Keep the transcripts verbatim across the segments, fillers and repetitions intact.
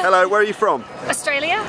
Hello, where are you from? Australia.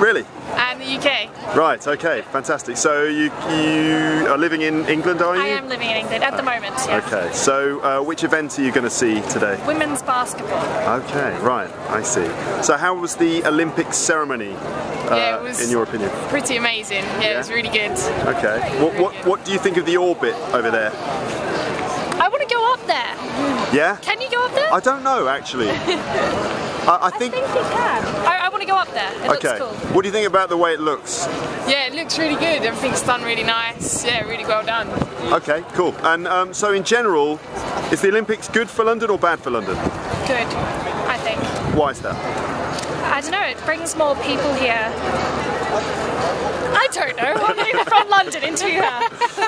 Really? And the U K. Right, okay, fantastic. So you, you are living in England, are you? I am living in England at the moment, yes. Okay, so uh, which event are you going to see today? Women's basketball. Okay, right, I see. So how was the Olympics ceremony, uh, yeah, it was in your opinion? Pretty amazing, yeah, yeah? It was really good. Okay, what, what, what do you think of the orbit over there? I want to go up there. Yeah? Can you go up there? I don't know, actually. I, I think. I think it can. I, I want to go up there. It okay. looks cool. What do you think about the way it looks? Yeah, it looks really good. Everything's done really nice. Yeah, really well done. Okay, cool. And um, so, in general, is the Olympics good for London or bad for London? Good, I think. Why is that? I don't know. It brings more people here. I don't know. I'm even from London into here.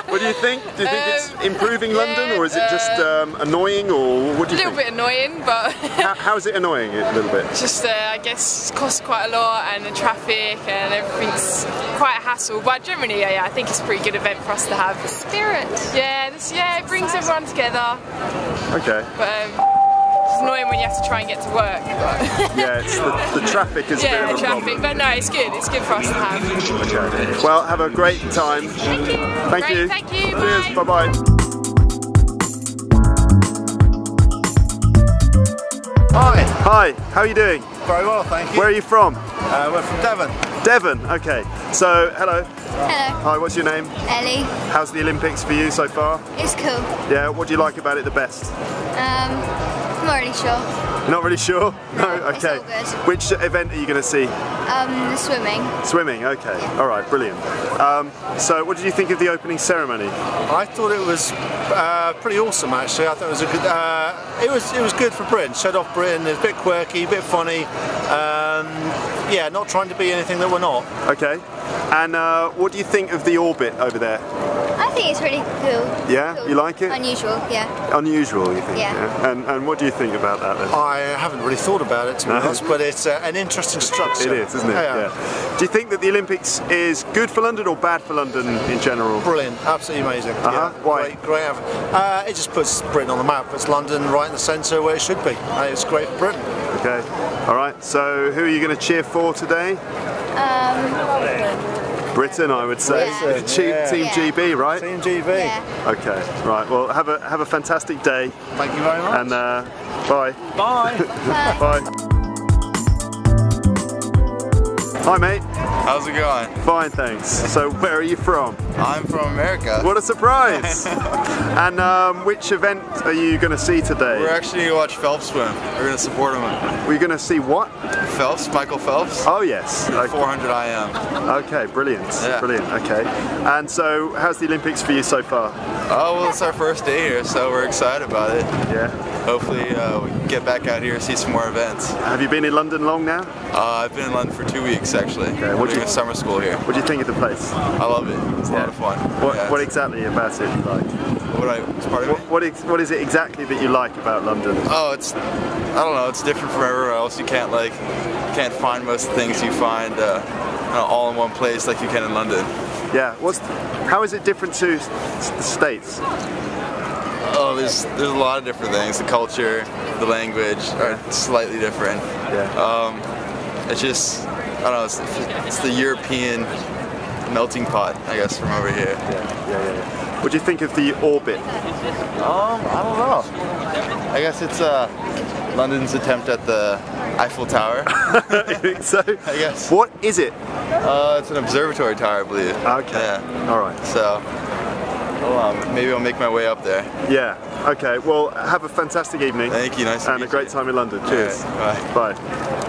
What do you think? Do you think um, it's improving yeah, London, or is it just um, annoying, or what do you think? A little think? bit annoying, but... how, how is it annoying a little bit? Just, uh, I guess, it costs quite a lot, and the traffic, and everything's quite a hassle. But generally, yeah, yeah, I think it's a pretty good event for us to have. The spirit. Yeah, this, yeah, it brings everyone together. Okay. But, um, it's annoying when you have to try and get to work. But. Yeah, it's the, the traffic is yeah, a bit of a traffic, problem. But no, it's good. It's good for us to have. Okay. Well, have a great time. Thank you. Thank great, you. Thank you. Bye. Cheers. Bye-bye. Hi. Hi. How are you doing? Very well, thank you. Where are you from? Uh, we're from Devon. Devon. Okay. So, hello. Hello. Hi. What's your name? Ellie. How's the Olympics for you so far? It's cool. Yeah. What do you like about it the best? Um. I'm not really sure. Not really sure? No, okay. It's all good. Which event are you going to see? Um, swimming. Swimming, okay. Yeah. Alright, brilliant. Um, so what did you think of the opening ceremony? I thought it was uh, pretty awesome actually. I thought it was a good, uh, it was, it was good for Britain. Showed off Britain, it was a bit quirky, a bit funny. Um, yeah, not trying to be anything that we're not. Okay. And uh, what do you think of the orbit over there? I think it's really cool. Yeah? Cool. You like it? Unusual, yeah. Unusual, you think? Yeah. yeah. And, and what do you think about that then? I haven't really thought about it, to be no. honest, but it's uh, an interesting structure. It is, isn't it? Yeah. yeah. Do you think that the Olympics is good for London or bad for London in general? Brilliant. Absolutely amazing. Uh-huh. yeah. Why? Great, great uh, it just puts Britain on the map. It's London right in the centre where it should be. Uh, it's great for Britain. Okay. All right. So who are you going to cheer for today? Um... Britain, I would say. Yeah. Team, yeah. Team G B, right? Team G B. Yeah. Okay, right. Well, have a have a fantastic day. Thank you very much. And uh, bye. Bye. Bye. Bye. Hi, mate. How's it going? Fine, thanks. So, where are you from? I'm from America. What a surprise! And um, which event are you going to see today? We're actually going to watch Phelps swim. We're going to support him. We're going to see what? Phelps, Michael Phelps. Oh yes. Okay. four hundred I M. Okay, brilliant. Yeah. Brilliant, okay. And so, how's the Olympics for you so far? Oh, well, it's our first day here, so we're excited about it. Yeah. Hopefully, uh, we can get back out here and see some more events. Have you been in London long now? Uh, I've been in London for two weeks, actually. Okay. What do you, doing summer school here. What do you think of the place? I love it. It's yeah. a lot of fun. What, yeah, what exactly about it do you like? What, I, pardon me? What, what, is, what is it exactly that you like about London? Oh, it's, I don't know, it's different from everywhere else. You can't like, you can't find most of the things you find uh, you know, all in one place like you can in London. Yeah, what's, how is it different to the States? Oh, there's, there's a lot of different things. The culture, the language are slightly different. Yeah. Um, it's just, I don't know, it's, it's the European melting pot, I guess, from over here. Yeah, yeah, yeah. yeah. What do you think of the orbit? Um, I don't know. I guess it's uh, London's attempt at the Eiffel Tower. So, I guess. What is it? Uh, it's an observatory tower, I believe. Okay. Yeah. All right. So, well, um, maybe I'll make my way up there. Yeah. Okay. Well, have a fantastic evening. Thank you. Nice. And a great you. time in London. Cheers. Right. Bye. Bye.